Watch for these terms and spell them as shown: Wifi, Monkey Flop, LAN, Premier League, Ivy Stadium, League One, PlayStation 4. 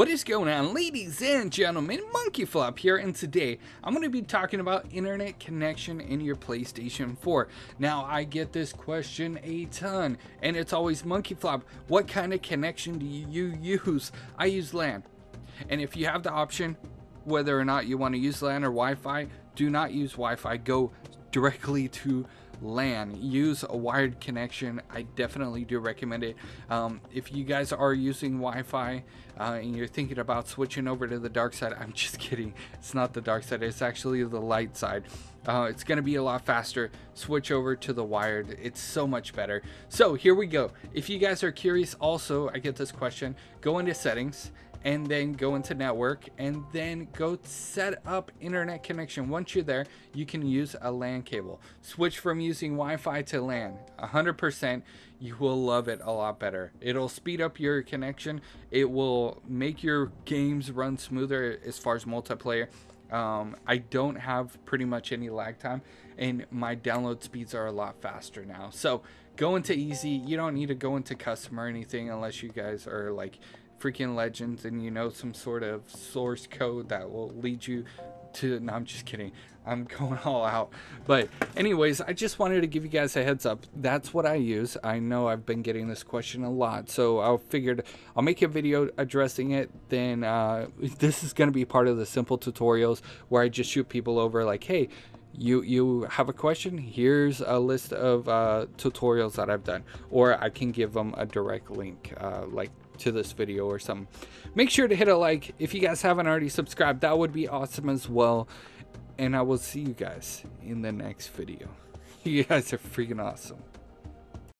What is going on, ladies and gentlemen? Monkey Flop here, and today I'm going to be talking about internet connection in your PlayStation 4. Now, I get this question a ton, and it's always, Monkey Flop, what kind of connection do you use? I use LAN, and if you have the option whether or not you want to use LAN or Wi-Fi, do not use Wi-Fi. Go directly to LAN. Use a wired connection. I definitely do recommend it. If you guys are using Wi-Fi and you're thinking about switching over to the dark side, I'm just kidding, it's not the dark side, it's actually the light side. It's going to be a lot faster. Switch over to the wired, it's so much better. So here we go. If you guys are curious, also I get this question, go into settings and then go into network and then go set up internet connection. Once you're there, you can use a LAN cable. Switch from using Wi-Fi to LAN 100%. You will love it a lot better. It'll speed up your connection, it will make your games run smoother as far as multiplayer. I don't have pretty much any lag time, and my download speeds are a lot faster now. So go into easy. You don't need to go into custom or anything unless you guys are like freaking legends and you know some sort of source code that will lead you to. No, I'm just kidding, I'm going all out. But anyways, I just wanted to give you guys a heads up. That's what I use. I know I've been getting this question a lot, so I figured I'll make a video addressing it. Then this is going to be part of the simple tutorials where I just shoot people over like, hey, you have a question, here's a list of tutorials that I've done, or I can give them a direct link like to this video or something. Make sure to hit a like if you guys haven't already subscribed, that would be awesome as well, and I will see you guys in the next video. You guys are freaking awesome.